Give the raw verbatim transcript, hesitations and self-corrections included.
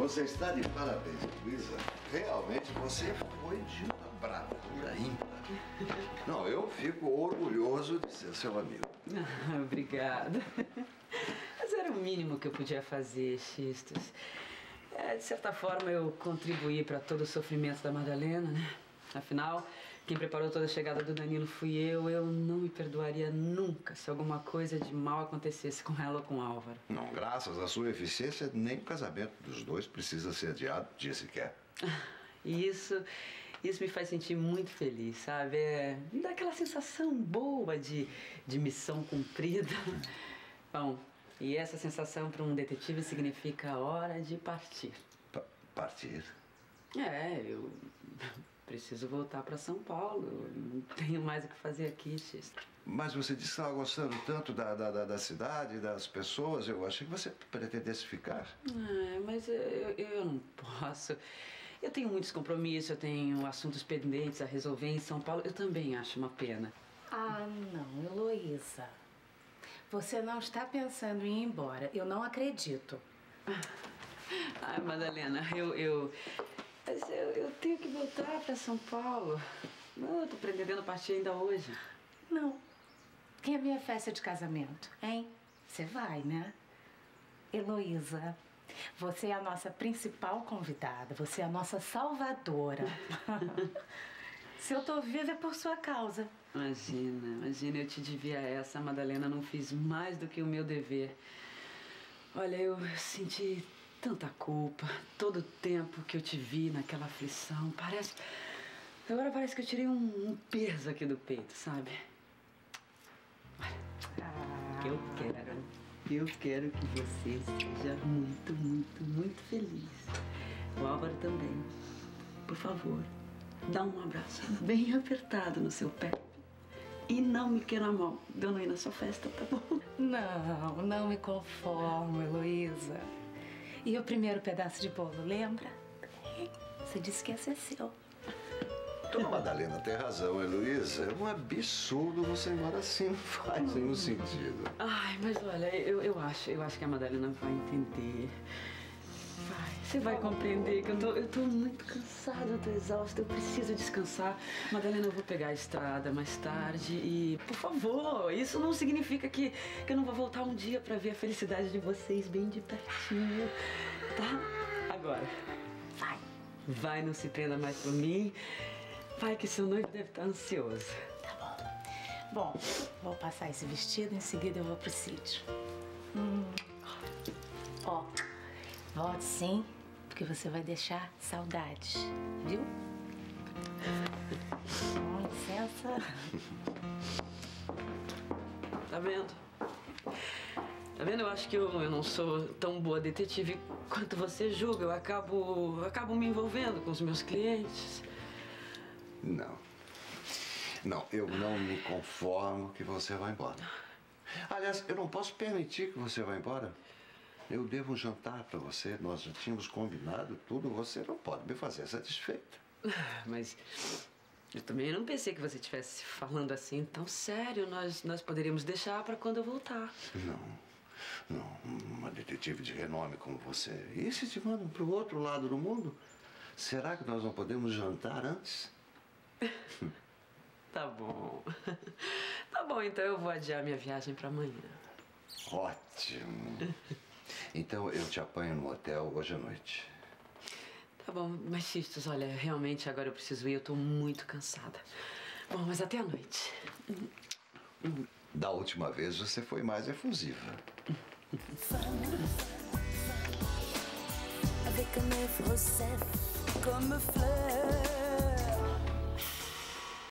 Você está de parabéns, Luísa. Realmente você foi de uma bravura ímpar. Não, eu fico orgulhoso de ser seu amigo. Obrigada. Mas era o mínimo que eu podia fazer, Xistus. É, de certa forma, eu contribuí para todo o sofrimento da Madalena, né? Afinal, quem preparou toda a chegada do Danilo fui eu. Eu não me perdoaria nunca se alguma coisa de mal acontecesse com ela ou com o Álvaro. Não, graças à sua eficiência, nem o casamento dos dois precisa ser adiado dia sequer. Isso, isso me faz sentir muito feliz, sabe? É, me dá aquela sensação boa de, de missão cumprida. Bom, e essa sensação para um detetive significa a hora de partir. Pa- partir? É, eu... preciso voltar para São Paulo. Não tenho mais o que fazer aqui, Xis. Mas você disse que estava gostando tanto da, da, da cidade, das pessoas. Eu achei que você pretendesse ficar. É, mas eu, eu não posso. Eu tenho muitos compromissos, eu tenho assuntos pendentes a resolver em São Paulo. Eu também acho uma pena. Ah, não, Heloísa. Você não está pensando em ir embora. Eu não acredito. Ai, Madalena, eu... eu... Mas eu, eu tenho que voltar para São Paulo. Não, eu tô pretendendo partir ainda hoje. Não. Que é a minha festa de casamento, hein? Você vai, né? Heloísa, você é a nossa principal convidada. Você é a nossa salvadora. Se eu tô viva é por sua causa. Imagina, imagina. Eu te devia essa, Madalena. Não fiz mais do que o meu dever. Olha, eu senti... tanta culpa, todo o tempo que eu te vi naquela aflição, parece... Agora parece que eu tirei um, um peso aqui do peito, sabe? Olha, ah, eu quero, eu quero que você seja muito, muito, muito feliz. O Álvaro também. Por favor, dá um abraço bem apertado no seu pé. E não me queira mal, eu não ir na sua festa, tá bom? Não, não me conformo, Heloísa. E o primeiro pedaço de bolo, lembra? Você disse que ia ser seu. Dona Madalena tem razão, Heloísa. É um absurdo você morar assim, não faz nenhum sentido. Ai, mas olha, eu, eu acho, eu acho que a Madalena vai entender. Vai, você vai compreender que eu tô, eu tô muito cansada, eu tô exausta, eu preciso descansar. Madalena, eu vou pegar a estrada mais tarde e, por favor, isso não significa que, que eu não vou voltar um dia pra ver a felicidade de vocês bem de pertinho, tá? Agora, vai. Vai, não se prenda mais por mim. Vai que seu noivo deve estar ansioso. Tá bom. Bom, vou passar esse vestido, em seguida eu vou pro sítio. Hum. Ó. Volte sim, porque você vai deixar saudades, viu? Com licença. Tá vendo? Tá vendo? Eu acho que eu, eu não sou tão boa detetive quanto você julga. Eu acabo, acabo me envolvendo com os meus clientes. Não. Não, eu não me conformo que você vai embora. Aliás, eu não posso permitir que você vá embora. Eu devo um jantar pra você, nós já tínhamos combinado tudo, você não pode me fazer satisfeita. Mas eu também não pensei que você estivesse falando assim tão sério. Nós, nós poderíamos deixar pra quando eu voltar. Não. Não, uma detetive de renome como você. E se te mandam pro outro lado do mundo? Será que nós não podemos jantar antes? Tá bom. Tá bom, então eu vou adiar minha viagem pra amanhã. Ótimo. Então, eu te apanho no hotel hoje à noite. Tá bom, mas Xistus, olha, realmente agora eu preciso ir, eu tô muito cansada. Bom, mas até a noite. Da última vez você foi mais efusiva.